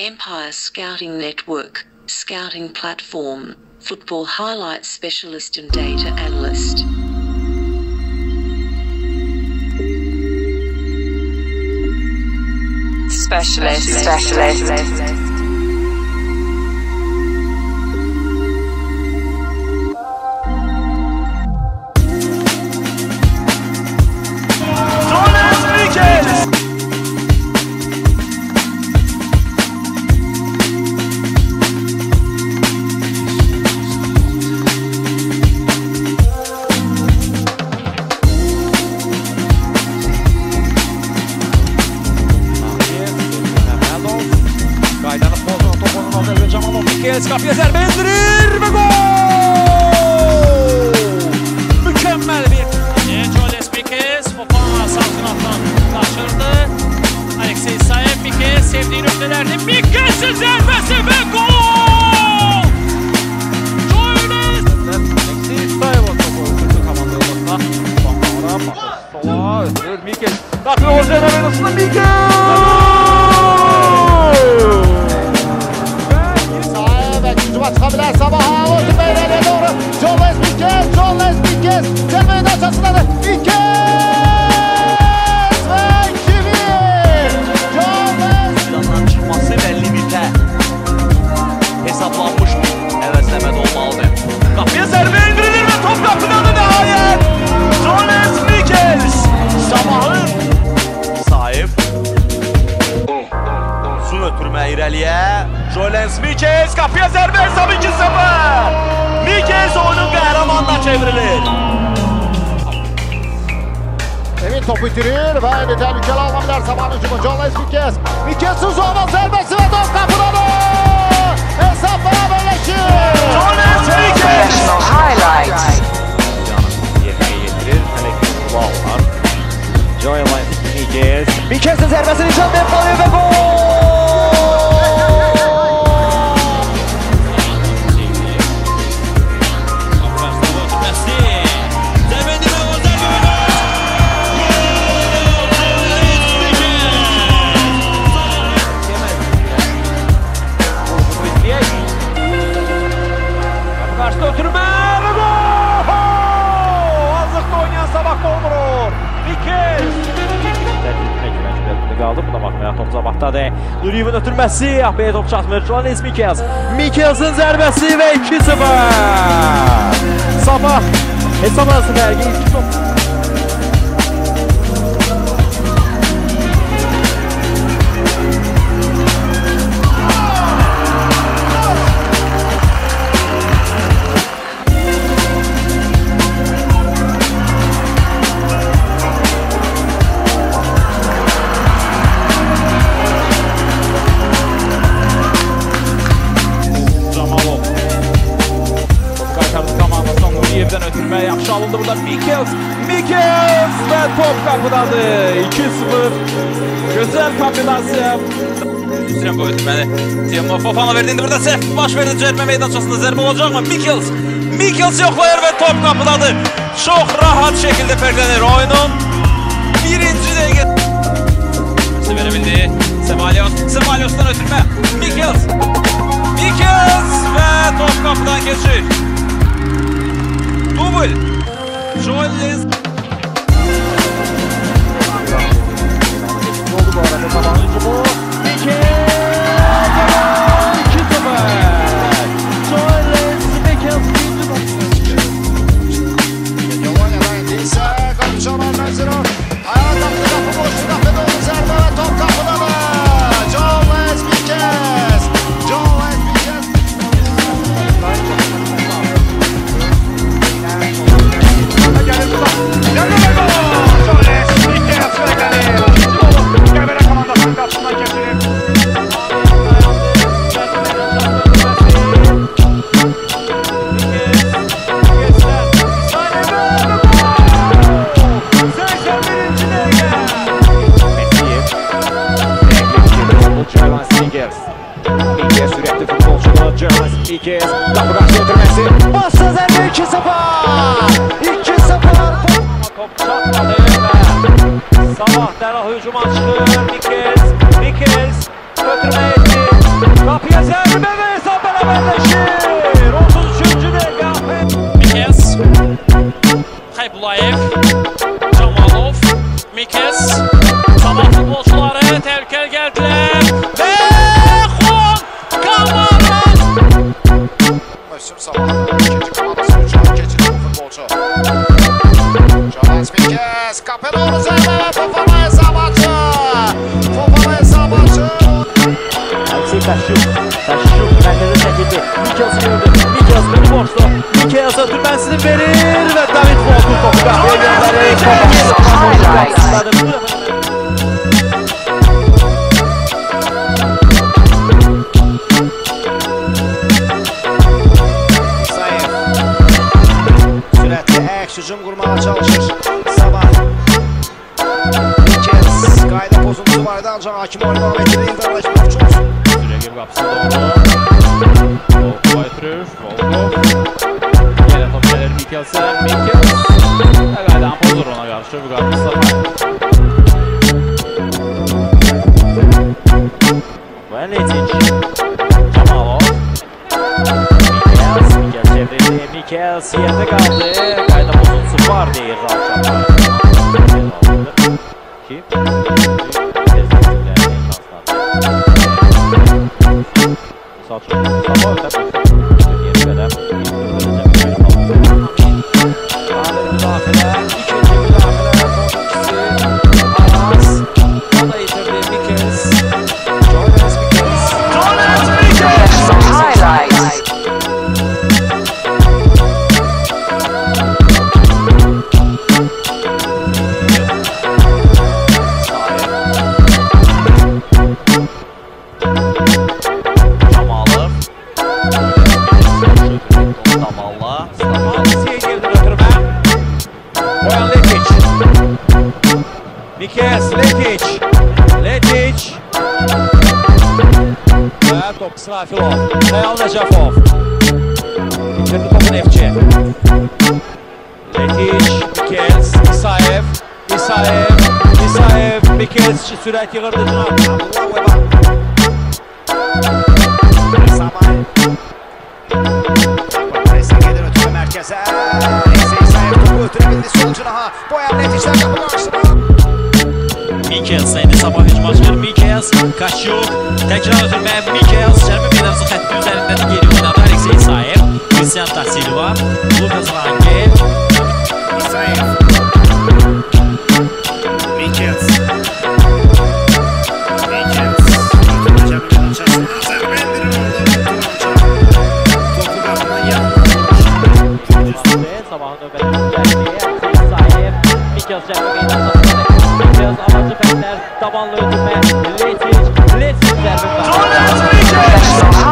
Empire Scouting Network, Scouting Platform, Football Highlights Specialist and Data Analyst. Specialist. Skapje serbestrir med gol! Mükemmel bir... Joy Lance Mickels, Opa salkın alttan taşırdı. Alexey Saev, Mickels sevdiği noktalardı. Mickels'in serbesti ve gol! Joy Lance! Alexey Saev o topu öldürdü kamandığı nokta. Baklara, bakla, sola, öldür Mickels. Takla Ozen Arenası'nda Mickels! Atabilir sabaha orta beylere doğru Joy Lance Mickels tepenin aşağısındadır Mickels ve 2-1 Joy Lance plandan çıkması belli bir te hesaplanmış bir hevesleme dolmalıdır kapıya serbe indirilir ve top kapıdadır nihayet Joy Lance Mickels sabahın sahip uzun ötürme irəliyə Joy Lance Mickels kapıya zərbə hesabı 2-0. Mickels oyunun qəhrəmanına çevrilir. Evin topu itirir və evdə təhlükəli alma bilər sabahın hücumu. Joy Lance Mickels. Mickels'in zona zərbəsi və top qapıdadır. Hesab bərabərləşir. Joy Lance Mickels. Yeməyi yetirir. Tələkiz qula olar. Joy Lance Mickels. Mickels'in zərbəsini can verib və gol. Topçabaqdadır. Nuriyevin ötürməsi, Ahbeyə top çatmır. Joy Lance Mickels. Mickels'in zərbəsi və 2-0. Sabah hesab arası fərqi 2-0. Yaxşı alındı burada Mickels və top qapıdadır 2-0 gözəl kombinasiya Üzrəm bu ötürməni Timo Fofana verdiyində burada səhv baş verdi cərimə meydançasında zərbə olacaqmı? Mickels yoxlayır və top qapıdadır çox rahat şəkildə fərqlənir oyunun birinci dəqiqə verə bildi Sebalyos'dan ötürmə Mickels və top qapıdan keçir Double! Joy Lance... Ne oldu bu arada? Tabanlıcı bu. Mickels! 2-0! Joy Lance Mickels birinci baksın. Yovanya dayandı ise Kapçaman Menziro. Ayağa taktı kapı boştu. Kapı doğru zerbe ve top kapıda mı? Joy Lance Mickels! Sabah dərhal hücuma çıxır Mickels götürmə etdi See, that shook, bəlkədə çəkildi. Mickels gördü, Mickels'ın boşda. Mickels ötür, mən sizin verir və David Volk'un topu qapıya göndərir. Sayev sürətli əks hücum qurmağa çalışır. Sabah Mickels qayda pozuntusu var idi, ancaq hakim orada etdi. İnterləşmə uçursun. Kapısına doğru Volkova'ya türür. Volkov yine top gelir Mickels'e. Mickels Agay'dan bozdur ona karşı bu kapısına. Veletic Kamalov Mickels, Mickels çevrildi. Mickels yerde kaldı. Agay'da bozuntusu var değil Ralçak'ta. Kim? Mickels, Letic və top Srafilov, Xəyal Nəcəfov İtirdi topu Neftçi. Letic, Mickels, İsayev Mickels sürət yığırdı cınaq Samay Reysə gedir ötürə mərkəzə. İsayev topu ötürə bildi sol cınağa. Boyan Leticdən qapı qarşısına. Mickels indi sabah hücuma çıxır. Mickels Kaşuk təkrar ötürməyə. Mickels Şərbi Meydavcı xətti üzərindədir, geri oynadı. Aleksey İsayev, Christian Da Silva, Lucas Rangev. İsayev Mickels Ötürməcəminin açasını zərbəndiri topu qapının yanına. Sabahın növbətini gəldi İsayev, Mickels Şərbi Meydavcı amacı fəndər, tabanlı ödünmə Letic, zərbə qaldı.